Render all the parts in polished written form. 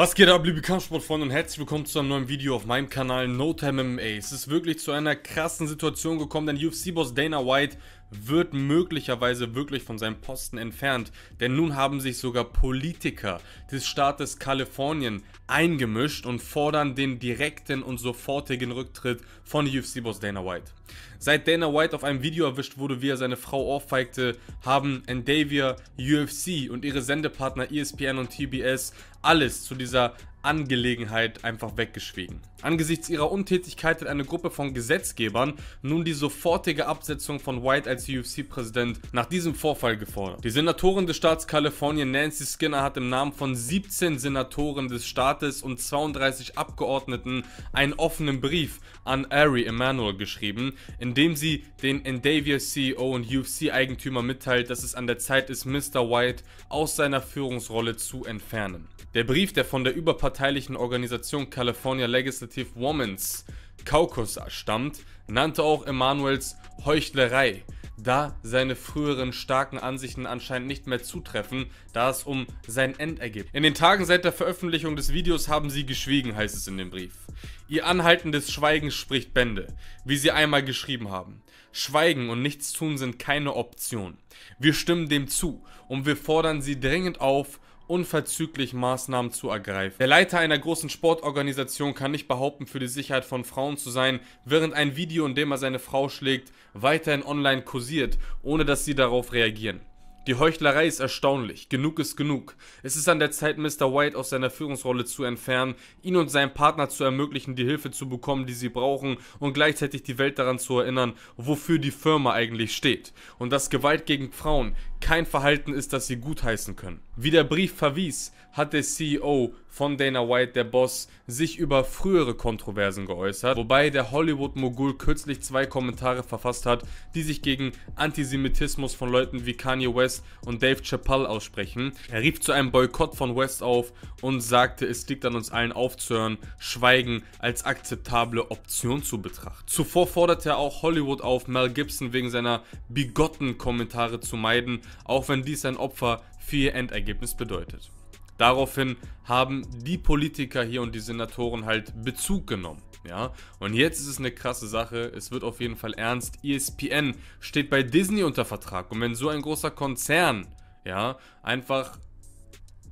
Was geht ab, liebe Kampfsportfreunde, und herzlich willkommen zu einem neuen Video auf meinem Kanal NoTimeMMA. Es ist wirklich zu einer krassen Situation gekommen, denn UFC-Boss Dana White wird möglicherweise wirklich von seinem Posten entfernt. Denn nun haben sich sogar Politiker des Staates Kalifornien eingemischt und fordern den direkten und sofortigen Rücktritt von UFC-Boss Dana White. Seit Dana White auf einem Video erwischt wurde, wie er seine Frau ohrfeigte, haben Endeavor, UFC und ihre Sendepartner ESPN und TBS alles zu dieser Angelegenheit einfach weggeschwiegen. Angesichts ihrer Untätigkeit hat eine Gruppe von Gesetzgebern nun die sofortige Absetzung von White als UFC-Präsident nach diesem Vorfall gefordert. Die Senatorin des Staates Kalifornien, Nancy Skinner, hat im Namen von 17 Senatoren des Staates und 32 Abgeordneten einen offenen Brief an Ari Emanuel geschrieben, in dem sie den Endeavor CEO und UFC-Eigentümer mitteilt, dass es an der Zeit ist, Mr. White aus seiner Führungsrolle zu entfernen. Der Brief, der von der überparteilichen Organisation California Legislative Women's Caucus stammt, nannte auch Emanuels Heuchlerei, da seine früheren starken Ansichten anscheinend nicht mehr zutreffen, da es um sein Endergebnis geht. In den Tagen seit der Veröffentlichung des Videos haben sie geschwiegen, heißt es in dem Brief. Ihr anhaltendes Schweigen spricht Bände, wie sie einmal geschrieben haben. Schweigen und Nichtstun sind keine Option. Wir stimmen dem zu und wir fordern sie dringend auf, unverzüglich Maßnahmen zu ergreifen. Der Leiter einer großen Sportorganisation kann nicht behaupten, für die Sicherheit von Frauen zu sein, während ein Video, in dem er seine Frau schlägt, weiterhin online kursiert, ohne dass sie darauf reagieren. Die Heuchlerei ist erstaunlich. Genug ist genug. Es ist an der Zeit, Mr. White aus seiner Führungsrolle zu entfernen, ihn und seinem Partner zu ermöglichen, die Hilfe zu bekommen, die sie brauchen, und gleichzeitig die Welt daran zu erinnern, wofür die Firma eigentlich steht und dass Gewalt gegen Frauen kein Verhalten ist, das sie gutheißen können. Wie der Brief verwies, hat der CEO von Dana White, der Boss, sich über frühere Kontroversen geäußert, wobei der Hollywood-Mogul kürzlich 2 Kommentare verfasst hat, die sich gegen Antisemitismus von Leuten wie Kanye West und Dave Chappelle aussprechen. Er rief zu einem Boykott von West auf und sagte, es liegt an uns allen aufzuhören, Schweigen als akzeptable Option zu betrachten. Zuvor forderte er auch Hollywood auf, Mel Gibson wegen seiner bigotten Kommentare zu meiden, auch wenn dies ein Opfer für ihr Endergebnis bedeutet. Daraufhin haben die Politiker hier und die Senatoren halt Bezug genommen. Ja? Und jetzt ist es eine krasse Sache, es wird auf jeden Fall ernst. ESPN steht bei Disney unter Vertrag, und wenn so ein großer Konzern, ja, einfach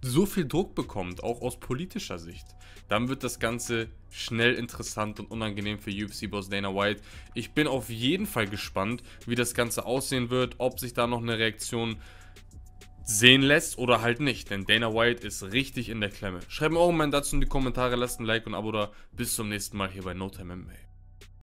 so viel Druck bekommt, auch aus politischer Sicht, dann wird das Ganze schnell interessant und unangenehm für UFC-Boss Dana White. Ich bin auf jeden Fall gespannt, wie das Ganze aussehen wird, ob sich da noch eine Reaktion sehen lässt oder halt nicht, denn Dana White ist richtig in der Klemme. Schreibt mir auch einen Moment dazu in die Kommentare, lasst ein Like und ein Abo da. Bis zum nächsten Mal hier bei NoTimeMMA.